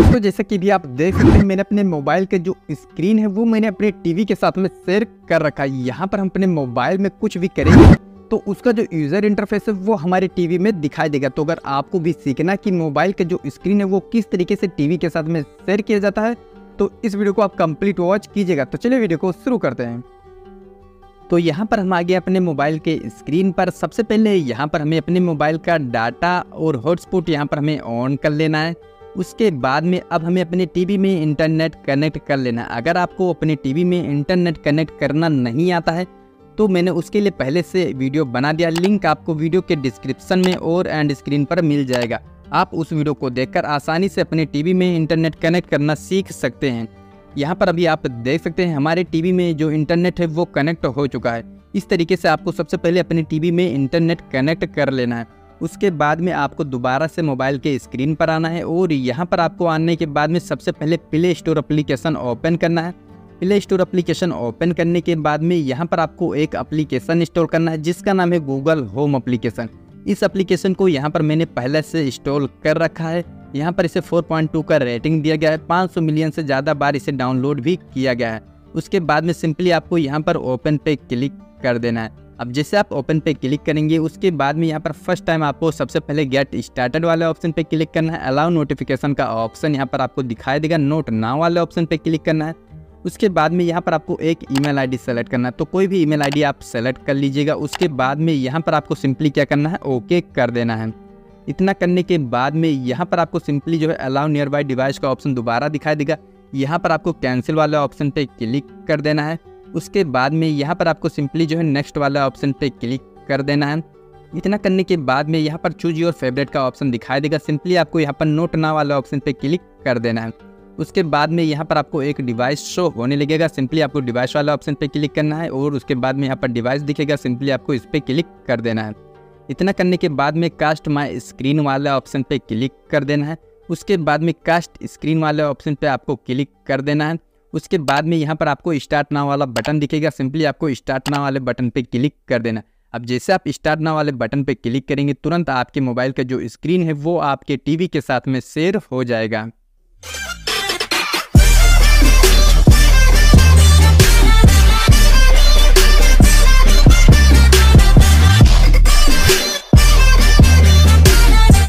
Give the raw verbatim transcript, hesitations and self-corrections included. दोस्तों जैसा कि भी आप देख सकते हैं मैंने अपने मोबाइल के जो स्क्रीन है वो मैंने अपने टीवी के साथ में शेयर कर रखा है। यहाँ पर हम अपने मोबाइल में कुछ भी करेंगे तो उसका जो यूज़र इंटरफेस है वो हमारे टीवी में दिखाई देगा। तो अगर आपको भी सीखना कि मोबाइल के जो स्क्रीन है वो किस तरीके से टीवी के साथ में शेयर किया जाता है तो इस वीडियो को आप कंप्लीट वॉच कीजिएगा। तो चलिए वीडियो को शुरू करते हैं। तो यहाँ पर हम आ गए अपने मोबाइल के स्क्रीन पर। सबसे पहले यहाँ पर हमें अपने मोबाइल का डाटा और हॉटस्पॉट यहाँ पर हमें ऑन कर लेना है। उसके बाद में अब हमें अपने टीवी में इंटरनेट कनेक्ट कर लेना है। अगर आपको अपने टीवी में इंटरनेट कनेक्ट करना नहीं आता है तो मैंने उसके लिए पहले से वीडियो बना दिया, लिंक आपको वीडियो के डिस्क्रिप्शन में और एंड स्क्रीन पर मिल जाएगा। आप उस वीडियो को देखकर आसानी से अपने टीवी में इंटरनेट कनेक्ट करना सीख सकते हैं। यहाँ पर अभी आप देख सकते हैं हमारे टीवी में जो इंटरनेट है वो कनेक्ट हो चुका है। इस तरीके से आपको सबसे पहले अपने टीवी में इंटरनेट कनेक्ट कर लेना है। उसके बाद में आपको दोबारा से मोबाइल के स्क्रीन पर आना है और यहाँ पर आपको आने के बाद में सबसे पहले प्ले स्टोर एप्लीकेशन ओपन करना है। प्ले स्टोर एप्लीकेशन ओपन करने के बाद में यहाँ पर आपको एक एप्लीकेशन इंस्टॉल करना है जिसका नाम है गूगल होम एप्लीकेशन। इस एप्लीकेशन को यहाँ पर मैंने पहले से इंस्टॉल कर रखा है। यहाँ पर इसे चार पॉइंट दो का रेटिंग दिया गया है। पाँच सौ मिलियन से ज़्यादा बार इसे डाउनलोड भी किया गया है। उसके बाद में सिंपली आपको यहाँ पर ओपन पे क्लिक कर देना है। अब जैसे आप ओपन पे क्लिक करेंगे उसके बाद में यहाँ पर फर्स्ट टाइम आपको सबसे पहले गेट स्टार्टेड वाले ऑप्शन पे क्लिक करना है। अलाउ नोटिफिकेशन का ऑप्शन यहाँ पर आपको दिखाई देगा। नोट नाउ वाले ऑप्शन पे क्लिक करना है। उसके बाद में यहाँ पर आपको एक ईमेल आईडी सेलेक्ट करना है। तो कोई भी ईमेल आईडी आप सेलेक्ट कर लीजिएगा। उसके बाद में यहाँ पर आपको सिंपली क्या करना है, ओके कर देना है। इतना करने के बाद में यहाँ पर आपको सिंपली जो है अलाउ नियर बाई डिवाइस का ऑप्शन दोबारा दिखाई देगा। यहाँ पर आपको कैंसिल वाले ऑप्शन पे क्लिक कर देना है। उसके बाद में यहाँ पर आपको सिंपली जो है नेक्स्ट वाला ऑप्शन पे क्लिक कर देना है। इतना करने के बाद में यहाँ पर चूज योर फेवरेट का ऑप्शन दिखाई देगा। सिंपली आपको यहाँ पर नोट ना वाला ऑप्शन पे क्लिक कर देना है। उसके बाद में यहाँ पर आपको एक डिवाइस शो होने लगेगा। सिंपली आपको डिवाइस वाला ऑप्शन पे क्लिक करना है और उसके बाद में यहाँ पर डिवाइस दिखेगा। सिंपली आपको इस पर क्लिक कर देना है। इतना करने के बाद में कास्ट माय स्क्रीन वाला ऑप्शन पे क्लिक कर देना है। उसके बाद में कास्ट स्क्रीन वाले ऑप्शन पे आपको क्लिक कर देना है। उसके बाद में यहाँ पर आपको स्टार्ट नाउ वाला बटन दिखेगा। सिंपली आपको स्टार्ट नाउ वाले बटन पे क्लिक कर देना है। अब जैसे आप स्टार्ट नाउ वाले बटन पे क्लिक करेंगे तुरंत आपके मोबाइल का जो स्क्रीन है वो आपके टीवी के साथ में शेयर हो जाएगा।